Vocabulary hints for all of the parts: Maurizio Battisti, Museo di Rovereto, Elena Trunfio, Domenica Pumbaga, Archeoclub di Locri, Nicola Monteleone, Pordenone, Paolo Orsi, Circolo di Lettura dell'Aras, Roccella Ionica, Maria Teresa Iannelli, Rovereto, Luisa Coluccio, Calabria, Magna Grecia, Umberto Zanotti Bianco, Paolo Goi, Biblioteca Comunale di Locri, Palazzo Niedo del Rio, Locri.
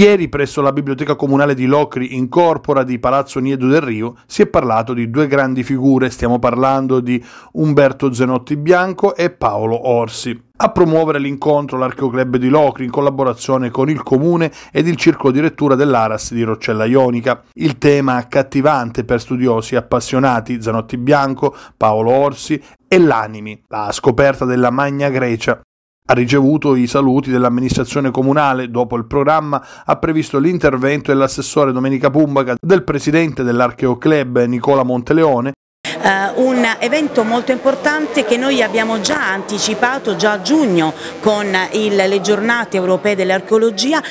Ieri presso la Biblioteca Comunale di Locri, in corpora di Palazzo Niedo del Rio, si è parlato di due grandi figure, stiamo parlando di Umberto Zanotti Bianco e Paolo Orsi. A promuovere l'incontro l'Archeoclub di Locri in collaborazione con il Comune ed il Circolo di Lettura dell'Aras di Roccella Ionica. Il tema accattivante per studiosi e appassionati, Zanotti Bianco, Paolo Orsi e l'animi, la scoperta della Magna Grecia. Ha ricevuto i saluti dell'amministrazione comunale. Dopo il programma ha previsto l'intervento dell'assessore Domenica Pumbaga, del presidente dell'Archeoclub Nicola Monteleone. Un evento molto importante che noi abbiamo già anticipato già a giugno con le giornate europee dell'archeologia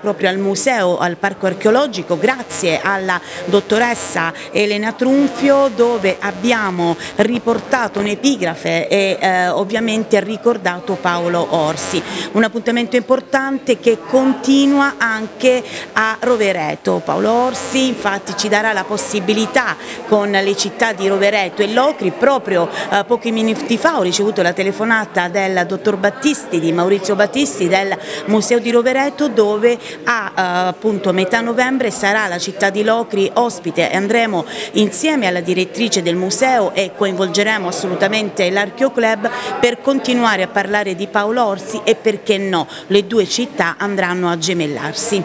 proprio al museo, al parco archeologico, grazie alla dottoressa Elena Trunfio, dove abbiamo riportato un'epigrafe e ovviamente ricordato Paolo Orsi. Un appuntamento importante che continua anche a Rovereto. Paolo Orsi infatti ci darà la possibilità, con le città di Rovereto e Locri, proprio pochi minuti fa ho ricevuto la telefonata del dottor Battisti, di Maurizio Battisti, del Museo di Rovereto, dove a appunto metà novembre sarà la città di Locri ospite e andremo insieme alla direttrice del museo e coinvolgeremo assolutamente l'Archeoclub per continuare a parlare di Paolo Orsi e, perché no, le due città andranno a gemellarsi.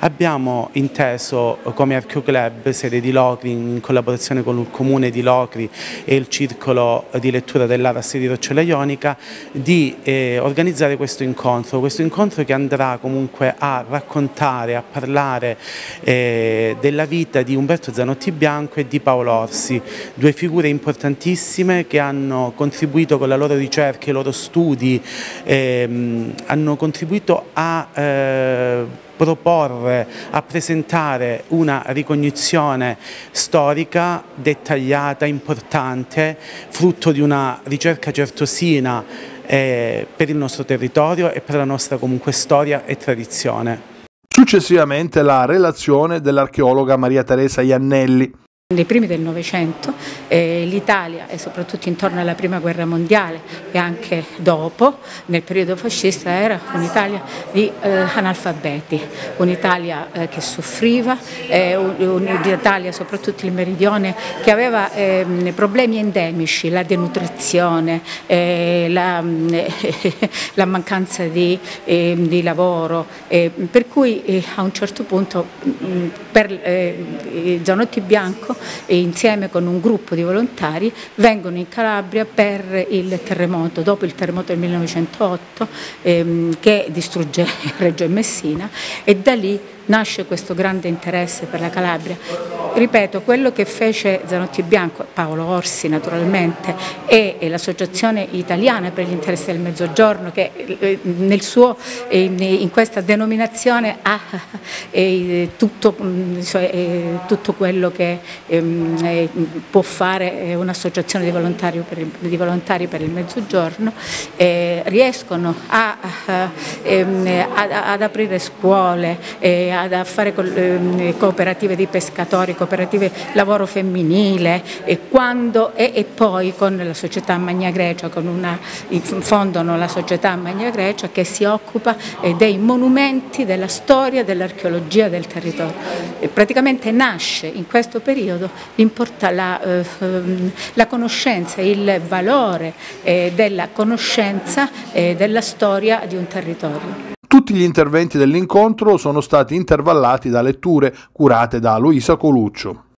Abbiamo inteso come Archeoclub, sede di Locri, in collaborazione con il Comune di Locri e il Circolo di Lettura dell'Aras di Roccella Ionica, di organizzare questo incontro che andrà comunque a raccontare, a parlare della vita di Umberto Zanotti Bianco e di Paolo Orsi, due figure importantissime che hanno contribuito con la loro ricerca, i loro studi, hanno contribuito a proporre, a presentare una ricognizione storica dettagliata, importante, frutto di una ricerca certosina per il nostro territorio e per la nostra comunque storia e tradizione. Successivamente la relazione dell'archeologa Maria Teresa Iannelli. Nei primi del Novecento l'Italia, e soprattutto intorno alla Prima Guerra Mondiale e anche dopo, nel periodo fascista, era un'Italia di analfabeti, un'Italia che soffriva, un'Italia, soprattutto il meridione, che aveva problemi endemici, la denutrizione, la mancanza di lavoro, per cui a un certo punto Zanotti Bianco, e insieme con un gruppo di volontari, vengono in Calabria per il terremoto, dopo il terremoto del 1908 che distrugge Reggio e Messina, e da lì nasce questo grande interesse per la Calabria. Ripeto, quello che fece Zanotti Bianco, Paolo Orsi naturalmente, e l'Associazione Italiana per gli Interessi del Mezzogiorno, che in questa denominazione ha tutto quello che può fare un'associazione di volontari per il Mezzogiorno, riescono ad aprire scuole, a fare cooperative di pescatori, cooperative lavoro femminile, e poi con la società Magna Grecia, fondano la società Magna Grecia che si occupa dei monumenti, della storia, dell'archeologia del territorio. E praticamente nasce in questo periodo la conoscenza, il valore della conoscenza della storia di un territorio. Tutti gli interventi dell'incontro sono stati intervallati da letture curate da Luisa Coluccio.